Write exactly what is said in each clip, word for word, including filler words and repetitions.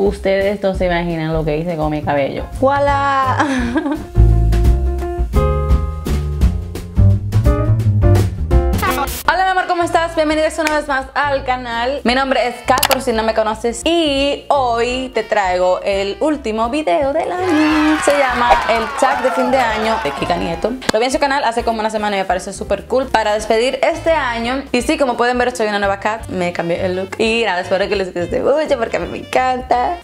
Ustedes no se imaginan lo que hice con mi cabello. ¡Voilá! Hola mi amor, ¿cómo estás? Bienvenidos una vez más al canal. Mi nombre es Kat, por si no me conoces. Y hoy te traigo el último video del año. Se llama el tag de fin de año de Kika Nieto. Lo vi en su canal hace como una semana y me parece súper cool para despedir este año. Y sí, como pueden ver, soy una nueva Kat. Me cambié el look. Y nada, espero que les guste mucho porque a mí me encanta.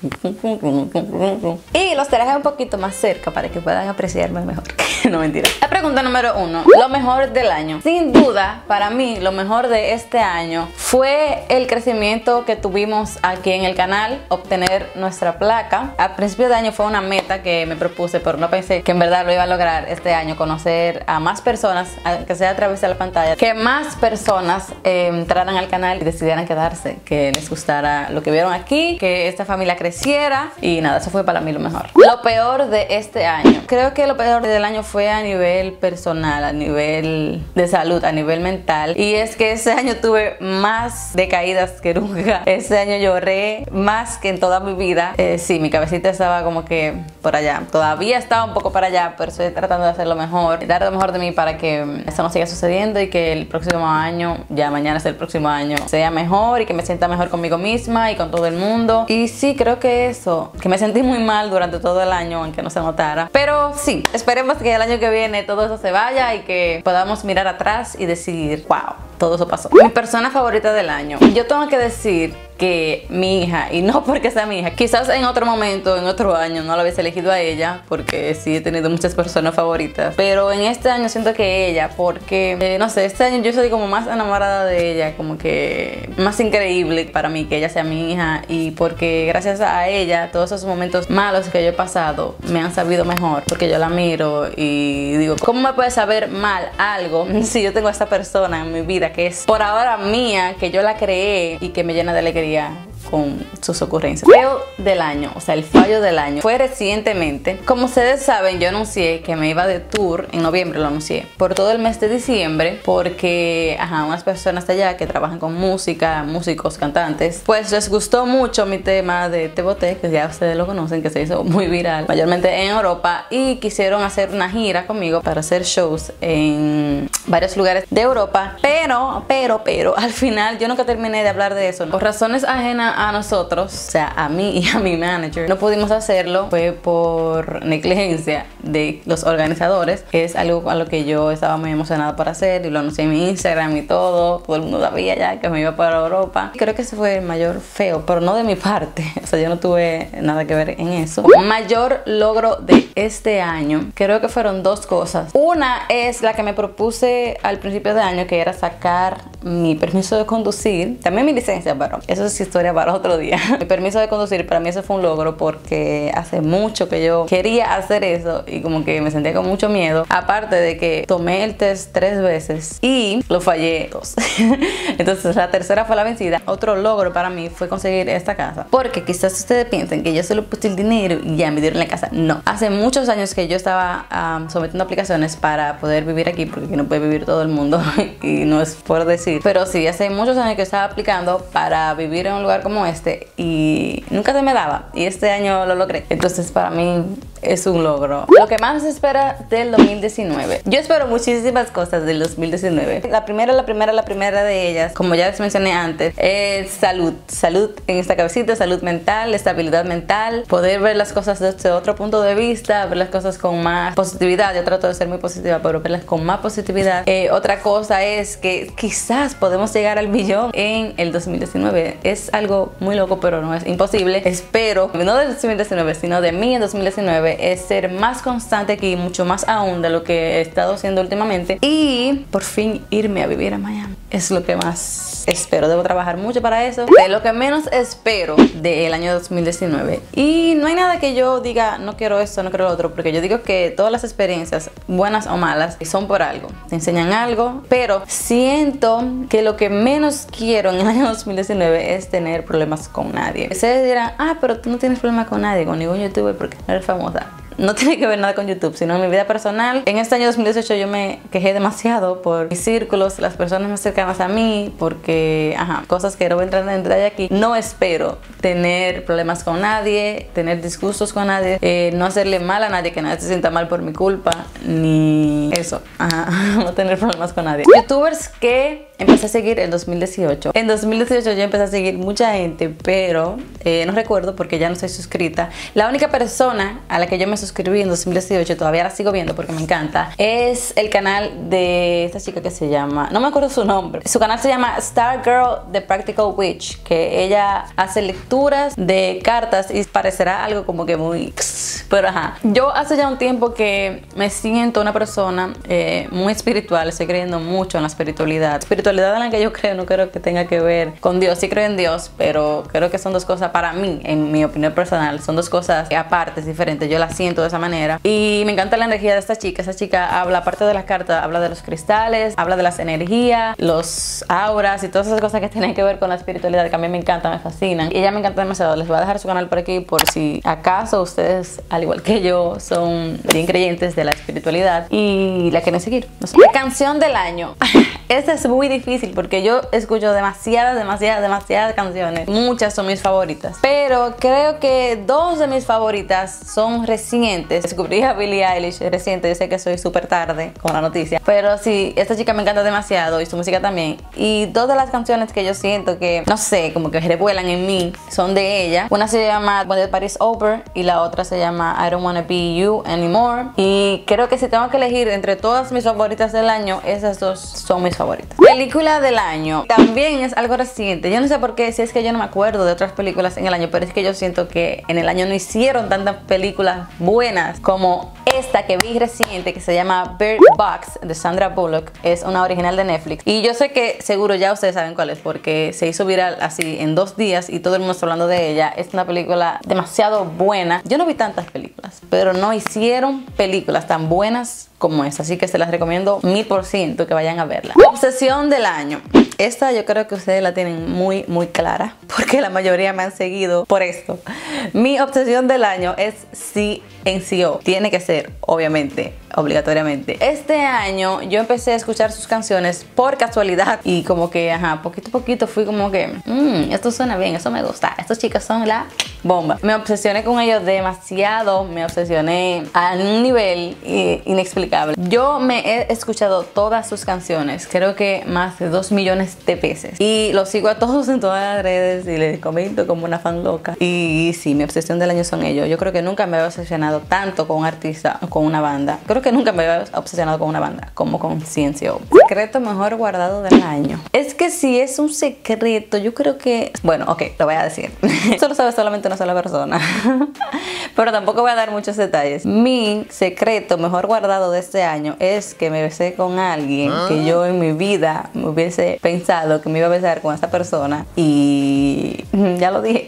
Y los traje un poquito más cerca para que puedan apreciarme mejor. No, mentira. La pregunta número uno. Lo mejor del año. Sin duda, para mí, lo mejor de este año fue el crecimiento que tuvimos aquí en el canal. Obtener nuestra placa. A principios de año fue una meta que me propuse, pero no pensé que en verdad lo iba a lograr este año. Conocer a más personas, que sea a través de la pantalla. Que más personas eh, entraran al canal y decidieran quedarse. Que les gustara lo que vieron aquí. Que esta familia creciera. Y nada, eso fue para mí lo mejor. Lo peor de este año. Creo que lo peor del año fue fue a nivel personal, a nivel de salud, a nivel mental. Y es que ese año tuve más decaídas que nunca. Ese año lloré más que en toda mi vida. eh, Sí, mi cabecita estaba como que por allá. Todavía estaba un poco para allá, pero estoy tratando de hacer lo mejor, dar lo mejor de mí para que eso no siga sucediendo. Y que el próximo año, ya mañana es el próximo año, sea mejor y que me sienta mejor conmigo misma y con todo el mundo. Y sí, creo que eso, que me sentí muy mal durante todo el año, aunque no se notara. Pero sí, esperemos que el año que viene todo eso se vaya y que podamos mirar atrás y decir, wow, todo eso pasó. Mi persona favorita del año. Yo tengo que decir que mi hija, y no porque sea mi hija, quizás en otro momento, en otro año no la hubiese elegido a ella, porque sí he tenido muchas personas favoritas, pero en este año siento que ella, porque eh, no sé, este año yo soy como más enamorada de ella, como que más increíble para mí que ella sea mi hija, y porque gracias a ella todos esos momentos malos que yo he pasado me han sabido mejor, porque yo la miro y digo, ¿cómo me puede saber mal algo si yo tengo a esta persona en mi vida que es por ahora mía, que yo la creé y que me llena de alegría con sus ocurrencias? Fallo del año, o sea, el fallo del año fue recientemente. Como ustedes saben, yo anuncié que me iba de tour en noviembre, lo anuncié por todo el mes de diciembre, porque ajá, unas personas de allá que trabajan con música, músicos, cantantes, pues les gustó mucho mi tema de Te Bote, que ya ustedes lo conocen, que se hizo muy viral, mayormente en Europa, y quisieron hacer una gira conmigo para hacer shows en varios lugares de Europa, pero, pero, pero, al final yo nunca terminé de hablar de eso, ¿no? Por razones ajenas a nosotros, o sea, a mí y a mi manager, no pudimos hacerlo. Fue por negligencia de los organizadores, que es algo a lo que yo estaba muy emocionada por hacer y lo anuncié en mi Instagram y todo. Todo el mundo sabía ya que me iba para Europa. Creo que ese fue el mayor feo, pero no de mi parte, o sea, yo no tuve nada que ver en eso. Mayor logro de este año, creo que fueron dos cosas. Una es la que me propuse al principio de año, que era sacar mi permiso de conducir, también mi licencia, pero eso es historia para otro día. Mi permiso de conducir, para mí eso fue un logro, porque hace mucho que yo quería hacer eso y como que me sentía con mucho miedo, aparte de que tomé el test tres veces y lo fallé dos. Entonces la tercera fue la vencida. Otro logro para mí fue conseguir esta casa, porque quizás ustedes piensen que yo solo puse el dinero y ya me dieron la casa. No, hace muchos años que yo estaba um, sometiendo aplicaciones para poder vivir aquí, porque aquí no puede vivir todo el mundo y no es por decir, pero sí, hace muchos años que estaba aplicando para vivir en un lugar como este y nunca se me daba, y este año lo logré. Entonces para mí es un logro. Lo que más se espera del dos mil diecinueve. Yo espero muchísimas cosas del dos mil diecinueve. La primera, la primera, la primera de ellas, como ya les mencioné antes, es salud. Salud en esta cabecita, salud mental, estabilidad mental, poder ver las cosas desde otro punto de vista, ver las cosas con más positividad. Yo trato de ser muy positiva, pero verlas con más positividad. Eh, otra cosa es que quizás podemos llegar al millón en el dos mil diecinueve. Es algo muy loco, pero no es imposible. Espero, no del dos mil diecinueve, sino de mí en dos mil diecinueve, es ser más constante aquí, mucho más aún de lo que he estado haciendo últimamente, y por fin irme a vivir a Miami. Es lo que más espero. Debo trabajar mucho para eso. Es lo que menos espero del año dos mil diecinueve. Y no hay nada que yo diga, no quiero esto, no quiero lo otro, porque yo digo que todas las experiencias, buenas o malas, son por algo, te enseñan algo. Pero siento que lo que menos quiero en el año dos mil diecinueve es tener problemas con nadie. Ustedes dirán, ah, pero tú no tienes problemas con nadie, con ningún youtuber, porque no eres famosa. no tiene que ver nada con YouTube, sino en mi vida personal. En este año dos mil dieciocho yo me quejé demasiado por mis círculos, las personas más cercanas a mí, porque, ajá, cosas que no voy a entrar en detalle aquí. No espero tener problemas con nadie, tener disgustos con nadie, eh, no hacerle mal a nadie, que nadie se sienta mal por mi culpa, ni eso, ajá, no tener problemas con nadie. Youtubers que empecé a seguir en dos mil dieciocho. En dos mil dieciocho yo empecé a seguir mucha gente, pero eh, no recuerdo porque ya no estoy suscrita. La única persona a la que yo me suscribí en dos mil dieciocho, todavía la sigo viendo porque me encanta, es el canal de esta chica que se llama, no me acuerdo su nombre. Su canal se llama Star Girl The Practical Witch, que ella hace lecturas de cartas y parecerá algo como que muy... pero ajá. Yo hace ya un tiempo que me siento una persona eh, muy espiritual, estoy creyendo mucho en la espiritualidad. Espiritualidad en la que yo creo, no creo que tenga que ver con Dios. Sí creo en Dios, pero creo que son dos cosas, para mí, en mi opinión personal, son dos cosas aparte, diferentes. Yo las siento de esa manera y me encanta la energía de esta chica. Esta chica habla, aparte de las cartas, habla de los cristales, habla de las energías, los auras y todas esas cosas que tienen que ver con la espiritualidad, que a mí me encanta, me fascinan. Y ella me encanta demasiado. Les voy a dejar su canal por aquí por si acaso ustedes, al igual que yo, son bien creyentes de la espiritualidad y la quieren seguir. No sé. La canción del año. Esta es muy difícil porque yo escucho demasiadas, demasiadas, demasiadas canciones. Muchas son mis favoritas, pero creo que dos de mis favoritas son recientes. Descubrí a Billie Eilish reciente. Yo sé que soy súper tarde con la noticia, pero sí, esta chica me encanta demasiado y su música también. Y dos de las canciones que yo siento que, no sé, como que revuelan en mí, son de ella. Una se llama When the Party's Over y la otra se llama I Don't Wanna Be You Anymore. Y creo que si tengo que elegir entre todas mis favoritas del año, esas dos son mis favoritas. Película del año también es algo reciente. Yo no sé por qué, si es que yo no me acuerdo de otras películas en el año, pero es que yo siento que en el año no hicieron tantas películas buenas como esta que vi reciente, que se llama Bird Box, de Sandra Bullock. Es una original de Netflix. Y yo sé que seguro ya ustedes saben cuál es, porque se hizo viral así en dos días y todo el mundo está hablando de ella. Es una película demasiado buena. Yo no vi tantas películas, pero no hicieron películas tan buenas como esta, así que se las recomiendo mil por ciento que vayan a verla. Obsesión del año. Esta yo creo que ustedes la tienen muy muy clara, porque la mayoría me han seguido por esto. Mi obsesión del año es C N C O. Tiene que ser, obviamente, obligatoriamente. Este año yo empecé a escuchar sus canciones por casualidad y como que, ajá, poquito a poquito fui como que, mmm, esto suena bien, eso me gusta, estos chicos son la bomba. Me obsesioné con ellos demasiado, me obsesioné a un nivel inexplicable. Yo me he escuchado todas sus canciones, creo que más de dos millones de veces, y los sigo a todos en todas las redes y les comento como una fan loca. Y, y sí, mi obsesión del año son ellos. Yo creo que nunca me había obsesionado tanto con un artista o con una banda. Creo que nunca me había obsesionado con una banda como con C N C O. Secreto mejor guardado del año. Es que si es un secreto, yo creo que... bueno, ok, lo voy a decir. Eso lo sabe solamente una sola persona. Pero tampoco voy a dar muchos detalles. Mi secreto mejor guardado de este año es que me besé con alguien que yo en mi vida me hubiese pensado que me iba a besar con esta persona, y ya lo dije.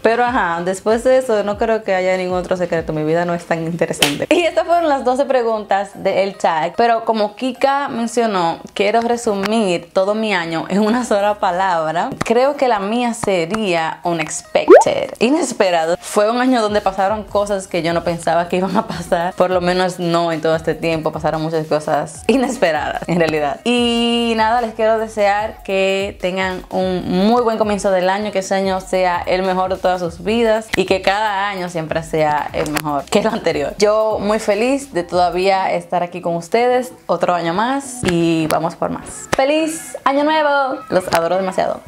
Pero ajá, después de eso no creo que haya ningún otro secreto. Mi vida no es tan interesante. Y estas fueron las doce preguntas del tag. Pero como Kika mencionó, quiero resumir todo mi año en una sola palabra. Creo que la mía sería unexpected, inesperado. Fue un año donde pasaron cosas que yo no pensaba que iban a pasar. Por lo menos no en todo este tiempo. Pasaron muchas cosas inesperadas en realidad. Y nada, les quiero desear que tengan un muy buen comienzo del año. Que ese año sea el mejor de todos sus vidas y que cada año siempre sea el mejor que el anterior. Yo muy feliz de todavía estar aquí con ustedes otro año más y vamos por más. ¡Feliz año nuevo! Los adoro demasiado.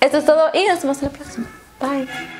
Esto es todo y nos vemos en la próxima. Bye.